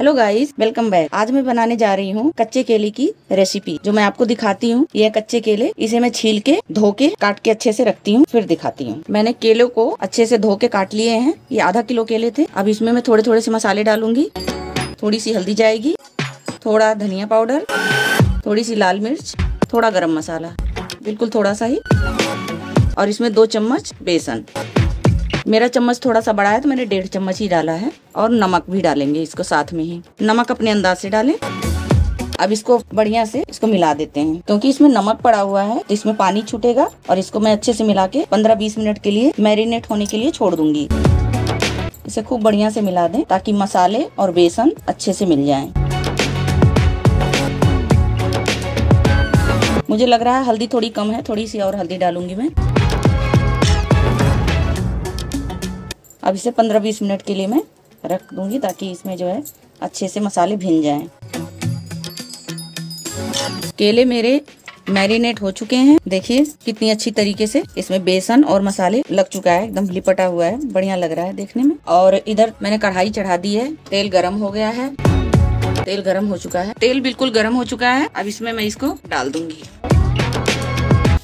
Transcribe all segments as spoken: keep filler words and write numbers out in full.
Hello guys, welcome back. आज मैं बनाने जा रही हूँ कच्चे केले की रेसिपी जो मैं आपको दिखाती हूँ। ये कच्चे केले, इसे मैं छील के धो के काट के अच्छे से रखती हूँ, फिर दिखाती हूँ। मैंने केलों को अच्छे से धो के काट लिए हैं। ये आधा किलो केले थे। अब इसमें मैं थोड़े थोड़े से मसाले डालूंगी। थोड़ी सी हल्दी जाएगी, थोड़ा धनिया पाउडर, थोड़ी सी लाल मिर्च, थोड़ा गरम मसाला, बिल्कुल थोड़ा सा ही, और इसमें दो चम्मच बेसन। मेरा चम्मच थोड़ा सा बड़ा है तो मैंने डेढ़ चम्मच ही डाला है। और नमक भी डालेंगे इसको साथ में ही। नमक अपने अंदाज से डालें। अब इसको बढ़िया से इसको मिला देते हैं, क्योंकि इसमें नमक पड़ा हुआ है तो इसमें पानी छूटेगा। और इसको मैं अच्छे से मिला के पंद्रह बीस मिनट के लिए मैरिनेट होने के लिए छोड़ दूंगी। इसे खूब बढ़िया से मिला दें ताकि मसाले और बेसन अच्छे से मिल जाए। मुझे लग रहा है हल्दी थोड़ी कम है, थोड़ी सी और हल्दी डालूंगी मैं। अब इसे पंद्रह बीस मिनट के लिए मैं रख दूंगी ताकि इसमें जो है अच्छे से मसाले भीन जाएं। केले मेरे मैरिनेट हो चुके हैं। देखिए कितनी अच्छी तरीके से इसमें बेसन और मसाले लग चुका है, एकदम लिपटा हुआ है, बढ़िया लग रहा है देखने में। और इधर मैंने कढ़ाई चढ़ा दी है, तेल गर्म हो गया है। तेल गर्म हो चुका है, तेल बिल्कुल गर्म हो चुका है। अब इसमें मैं इसको डाल दूंगी।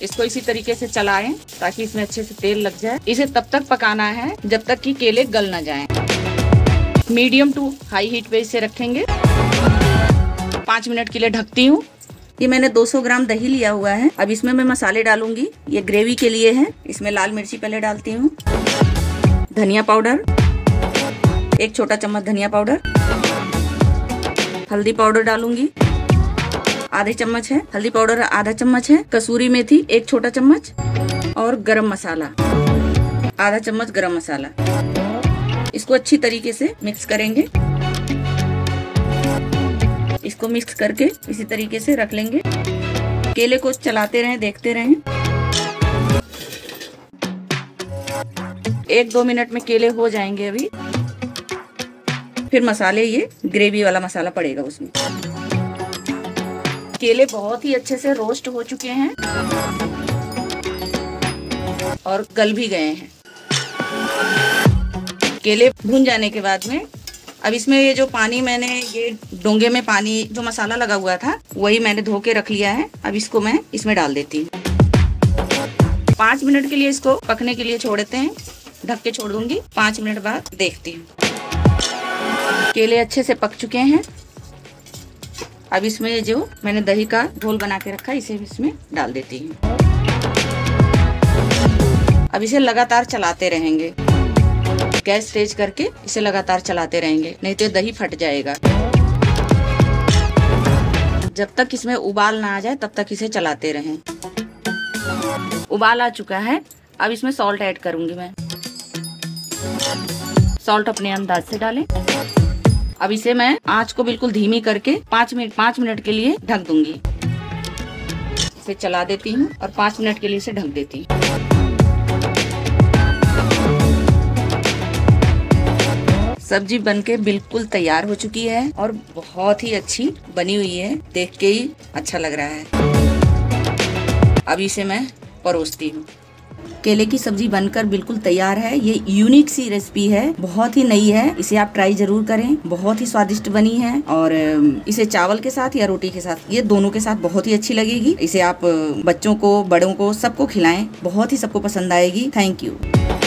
इसको इसी तरीके से चलाएं ताकि इसमें अच्छे से तेल लग जाए। इसे तब तक पकाना है जब तक कि केले गल ना जाएं। मीडियम टू हाई हीट पे इसे रखेंगे। पाँच मिनट के लिए ढकती हूँ। ये मैंने दो सौ ग्राम दही लिया हुआ है। अब इसमें मैं मसाले डालूंगी। ये ग्रेवी के लिए है। इसमें लाल मिर्ची पहले डालती हूँ, धनिया पाउडर, एक छोटा चम्मच धनिया पाउडर, हल्दी पाउडर डालूंगी, आधे चम्मच है हल्दी पाउडर, आधा चम्मच है कसूरी मेथी, एक छोटा चम्मच, और गरम मसाला, आधा चम्मच गरम मसाला। इसको अच्छी तरीके से मिक्स करेंगे। इसको मिक्स करके इसी तरीके से रख लेंगे। केले को चलाते रहें, देखते रहें। एक दो मिनट में केले हो जाएंगे। अभी फिर मसाले, ये ग्रेवी वाला मसाला पड़ेगा उसमें। केले बहुत ही अच्छे से रोस्ट हो चुके हैं और गल भी गए हैं। केले भून जाने के बाद में अब इसमें ये जो पानी, मैंने ये डोंगे में पानी जो मसाला लगा हुआ था वही मैंने धो के रख लिया है। अब इसको मैं इसमें डाल देती हूँ। पाँच मिनट के लिए इसको पकने के लिए छोड़ देते हैं, ढक के छोड़ दूंगी। पाँच मिनट बाद देखती हूँ। केले अच्छे से पक चुके हैं। अब इसमें जो मैंने दही का घोल बना के रखा है इसे इसमें डाल देती हूँ। अब इसे लगातार चलाते रहेंगे। गैस तेज करके इसे लगातार चलाते रहेंगे, नहीं तो दही फट जाएगा। जब तक इसमें उबाल ना आ जाए तब तक इसे चलाते रहें। उबाल आ चुका है। अब इसमें सॉल्ट ऐड करूंगी मैं। सॉल्ट अपने अंदाज से डालें। अब इसे मैं आंच को बिल्कुल धीमी करके पाँच मिनट पाँच मिनट के लिए ढक दूंगी। इसे चला देती हूँ और पाँच मिनट के लिए इसे ढक देती हूँ। सब्जी बनके बिल्कुल तैयार हो चुकी है और बहुत ही अच्छी बनी हुई है, देख के ही अच्छा लग रहा है। अब इसे मैं परोसती हूँ। केले की सब्जी बनकर बिल्कुल तैयार है। ये यूनिक सी रेसिपी है, बहुत ही नई है। इसे आप ट्राई जरूर करें, बहुत ही स्वादिष्ट बनी है। और इसे चावल के साथ या रोटी के साथ, ये दोनों के साथ बहुत ही अच्छी लगेगी। इसे आप बच्चों को, बड़ों को, सबको खिलाएं। बहुत ही सबको पसंद आएगी। Thank you.